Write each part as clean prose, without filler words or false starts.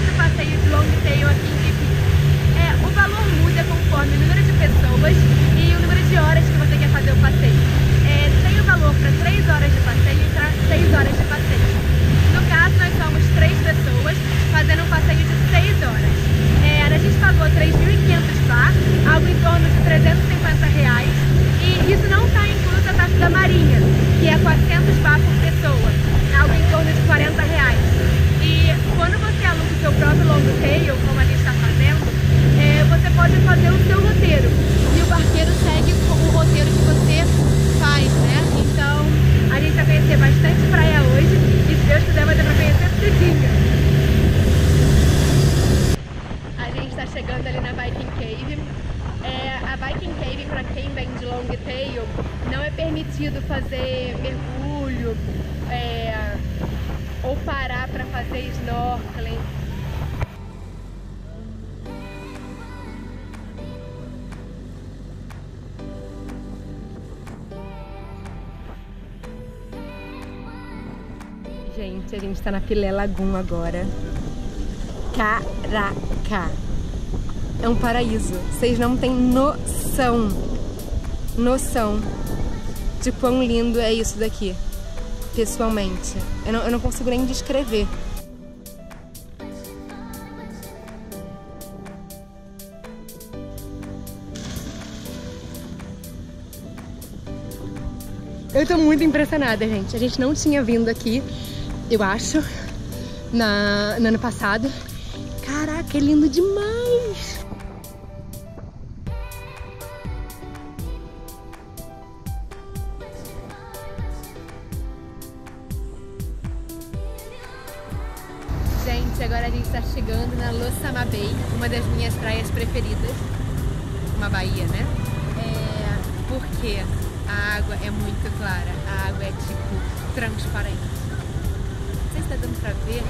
outro passeio de long tail aqui em Phi Phi. O valor muda conforme o número de pessoas e o número de horas que você quer fazer o passeio. Tem o valor para 3 horas de passeio e para 6 horas de passeio. No caso, nós somos 3 pessoas fazendo um passeio de 6 horas. A gente pagou 3.500 baht, algo em torno de R$350. E isso não está incluso a taxa da marinha, que é 400 baht por pessoa, algo em torno de R$40. E quando você aluga o seu próprio long tail, como a gente está fazendo, você pode fazer o seu roteiro. E o barqueiro segue o roteiro que você faz, né? Então, a gente vai conhecer bastante praia hoje e, se Deus quiser, vai dar para conhecer tudinho. Chegando ali na Viking Cave. A Viking Cave, para quem vem de long tail, não é permitido fazer mergulho ou parar para fazer snorkeling. Gente, a gente está na Pileh Lagoon agora. Caraca! É um paraíso. Vocês não têm noção de quão lindo é isso daqui, pessoalmente. Eu não consigo nem descrever. Eu tô muito impressionada, gente. A gente não tinha vindo aqui, eu acho, no ano passado. Caraca, é lindo demais! Agora a gente está chegando na Loh Samah Bay, uma das minhas praias preferidas, uma baía, né? Porque a água é muito clara, a água é tipo transparente. Não sei se está dando para ver.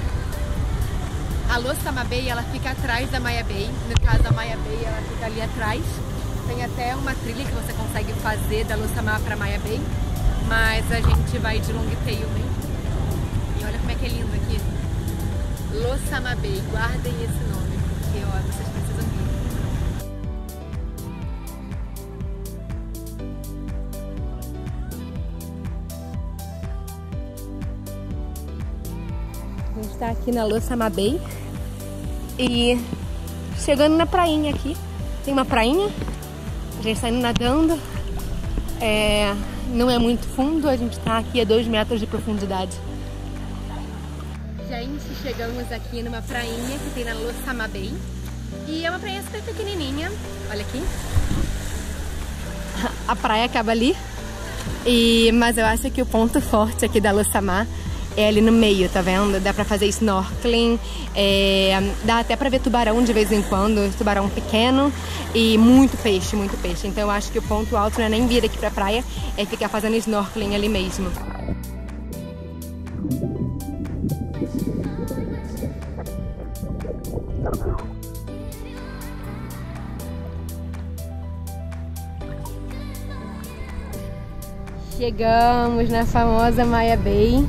A Loh Samah Bay, ela fica atrás da Maya Bay, no caso a Maya Bay ela fica ali atrás. Tem até uma trilha que você consegue fazer da Loh Samah para Maya Bay, mas a gente vai de long tail mesmo. E olha como é que é lindo aqui. Loh Samah Bay, guardem esse nome, porque ó, vocês precisam ver. A gente tá aqui na Loh Samah Bay e chegando na prainha aqui. Tem uma prainha, a gente tá indo nadando, não é muito fundo, a gente tá aqui a 2 metros de profundidade. Gente, chegamos aqui numa prainha que tem na Loh Samah Bay. E é uma praia super pequenininha. Olha aqui. A praia acaba ali. Mas eu acho que o ponto forte aqui da Loh Samah é ali no meio, tá vendo? Dá pra fazer snorkeling. Dá até pra ver tubarão de vez em quando. Tubarão pequeno. E muito peixe, muito peixe. Então eu acho que o ponto alto não é nem vir aqui pra praia. É ficar fazendo snorkeling ali mesmo. Chegamos na famosa Maya Bay,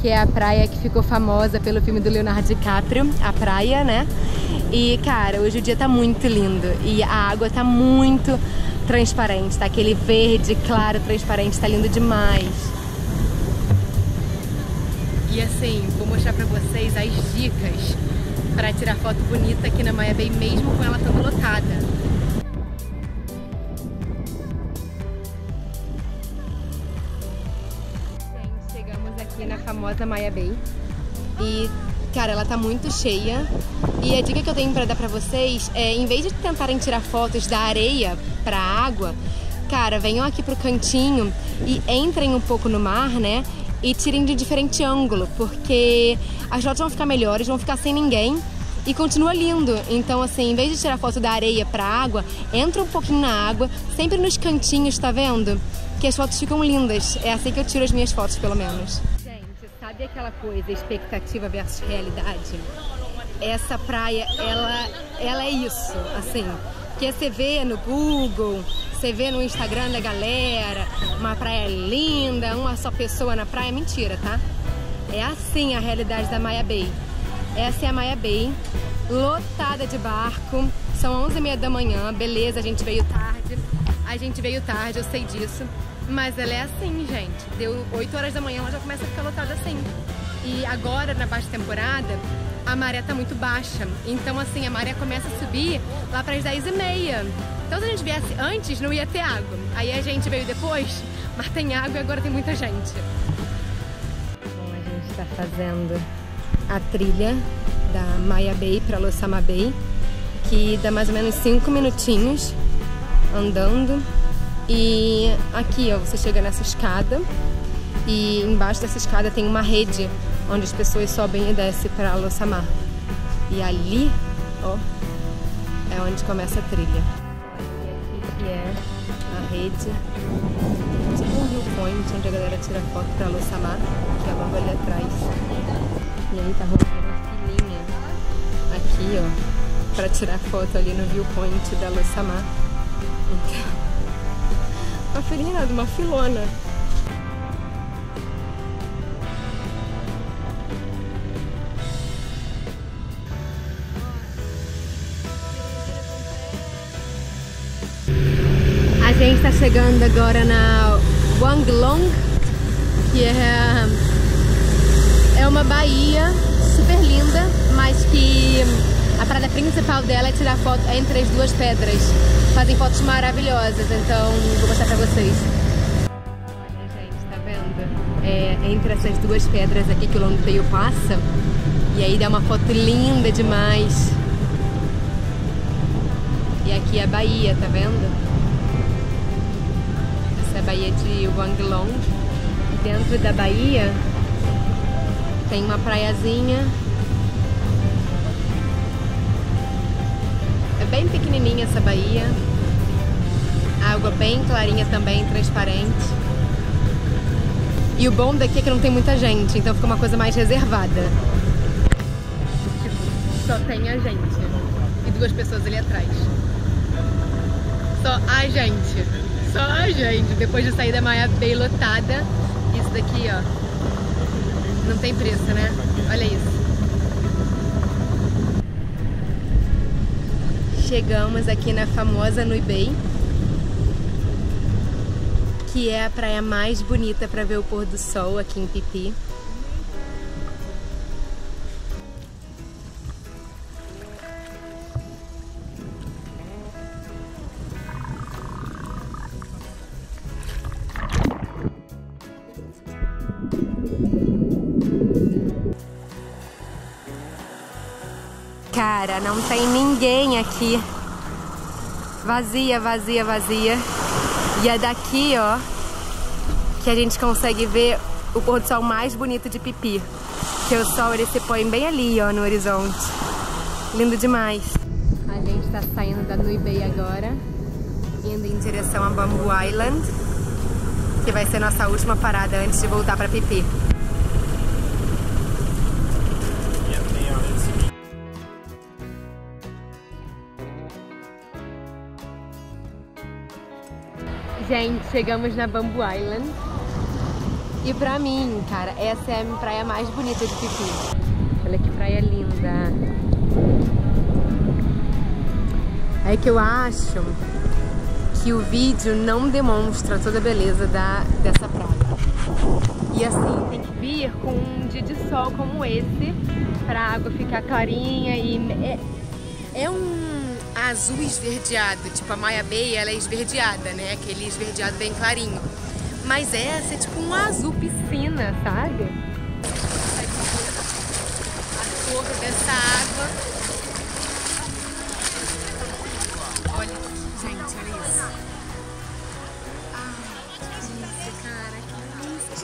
que é a praia que ficou famosa pelo filme do Leonardo DiCaprio, A Praia, né? E, cara, hoje o dia tá muito lindo e a água tá muito transparente, tá aquele verde claro, transparente, tá lindo demais. E assim, vou mostrar pra vocês as dicas pra tirar foto bonita aqui na Maya Bay, mesmo com ela toda lotada. Na famosa Maya Bay. E, cara, ela tá muito cheia. E a dica que eu tenho pra dar pra vocês é, em vez de tentarem tirar fotos da areia pra água, cara, venham aqui pro cantinho e entrem um pouco no mar, né? E tirem de diferente ângulo, porque as fotos vão ficar melhores, vão ficar sem ninguém e continua lindo. Então, assim, em vez de tirar foto da areia pra água, entra um pouquinho na água, sempre nos cantinhos, tá vendo? Que as fotos ficam lindas. É assim que eu tiro as minhas fotos, pelo menos. Sabe aquela coisa, expectativa versus realidade? Essa praia, ela é isso, assim. Porque você vê no Google, você vê no Instagram da galera, uma praia linda, uma só pessoa na praia, mentira, tá? É assim a realidade da Maya Bay. Essa é a Maya Bay, lotada de barco. São 11h30 da manhã, beleza, a gente veio tarde, eu sei disso. Mas ela é assim, gente. Deu 8 horas da manhã, ela já começa a ficar lotada assim. E agora, na baixa temporada, a maré tá muito baixa. Então, assim, a maré começa a subir lá para as 10h30. Então, se a gente viesse antes, não ia ter água. Aí a gente veio depois, mas tem água e agora tem muita gente. Bom, a gente tá fazendo a trilha da Maya Bay para Loh Samah Bay, que dá mais ou menos 5 minutinhos andando. E aqui, ó, você chega nessa escada e embaixo dessa escada tem uma rede onde as pessoas sobem e descem para Loh Samah. E ali, ó, é onde começa a trilha. E aqui que é a rede, tipo um viewpoint onde a galera tira foto para Loh Samah, que é logo ali atrás. E aí tá rolando uma filinha aqui, ó, para tirar foto ali no viewpoint da Loh Samah. Então, uma filinha nada, uma filona. A gente está chegando agora na Wang Long, que é uma baía super linda, mas que a parada principal dela é tirar foto entre as duas pedras. Fazem fotos maravilhosas, então vou mostrar pra vocês. Olha, gente, tá vendo? É entre essas duas pedras aqui que o Long Bay passa. E aí dá uma foto linda demais. E aqui é a baía, tá vendo? Essa é a baía de Wang Long. E dentro da baía tem uma praiazinha bem pequenininha, essa baía, água bem clarinha também, transparente. E o bom daqui é que não tem muita gente, então fica uma coisa mais reservada. Tipo, só tem a gente e duas pessoas ali atrás. Só a gente. Depois de sair da Maya Bay lotada, isso daqui, ó, não tem preço, né? Olha isso. Chegamos aqui na famosa Nui Bay, que é a praia mais bonita para ver o pôr do sol aqui em Phi Phi. Cara, não tem ninguém aqui. Vazia, vazia, vazia. E é daqui, ó, que a gente consegue ver o pôr do sol mais bonito de Phi Phi. Que o sol, ele se põe bem ali, ó, no horizonte. Lindo demais. A gente tá saindo da Nui Bay agora, indo em direção a Bamboo Island, que vai ser nossa última parada antes de voltar pra Phi Phi. Gente, chegamos na Bamboo Island e pra mim, cara, essa é a praia mais bonita de Phi Phi. Olha que praia linda. É que eu acho que o vídeo não demonstra toda a beleza dessa praia. E assim, tem que vir com um dia de sol como esse pra água ficar clarinha e... É um azul esverdeado, tipo a Maya Bay, ela é esverdeada, né? Aquele esverdeado bem clarinho. Mas essa é tipo um azul piscina, sabe? A cor dessa água. Olha, gente, olha isso.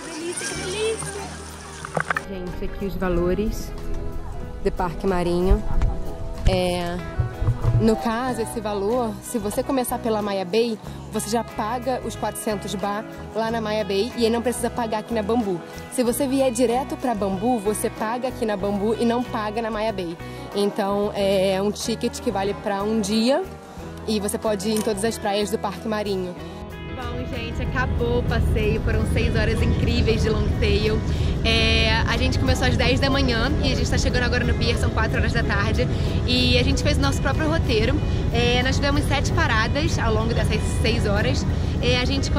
Que delícia, cara. Gente, aqui os valores do Parque Marinho. No caso, esse valor, se você começar pela Maya Bay, você já paga os 400 baht lá na Maya Bay e aí não precisa pagar aqui na Bamboo. Se você vier direto para Bamboo, você paga aqui na Bamboo e não paga na Maya Bay. Então, é um ticket que vale para um dia e você pode ir em todas as praias do Parque Marinho. Bom, gente, acabou o passeio, foram 6 horas incríveis de long tail. A gente começou às 10 da manhã e a gente está chegando agora no pier, são 4 horas da tarde. E a gente fez o nosso próprio roteiro. Nós tivemos 7 paradas ao longo dessas 6 horas. A gente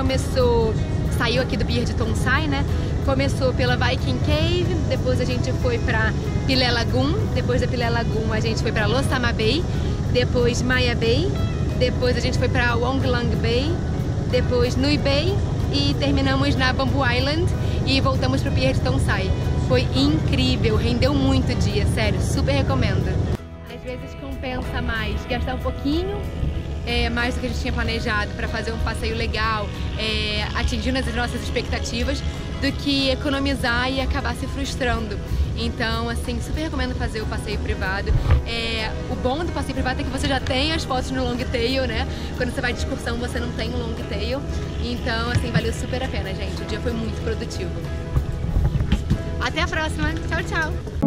saiu aqui do pier de Tonsai, né? Começou pela Viking Cave, depois a gente foi para Pileh Lagoon, depois da Pileh Lagoon a gente foi para Loh Samah Bay, depois Maya Bay, depois a gente foi para Wang Long Bay, depois Nui Bay e terminamos na Bamboo Island e voltamos pro pier de Tonsai. Foi incrível, rendeu muito o dia, sério, super recomendo. Às vezes compensa mais gastar um pouquinho, mais do que a gente tinha planejado, para fazer um passeio legal, atingindo as nossas expectativas, do que economizar e acabar se frustrando. Então, assim, super recomendo fazer o passeio privado. O bom do passeio privado é que você já tem as fotos no long tail, né? Quando você vai de excursão, você não tem um long tail. Então, assim, valeu super a pena, gente. O dia foi muito produtivo. Até a próxima. Tchau, tchau.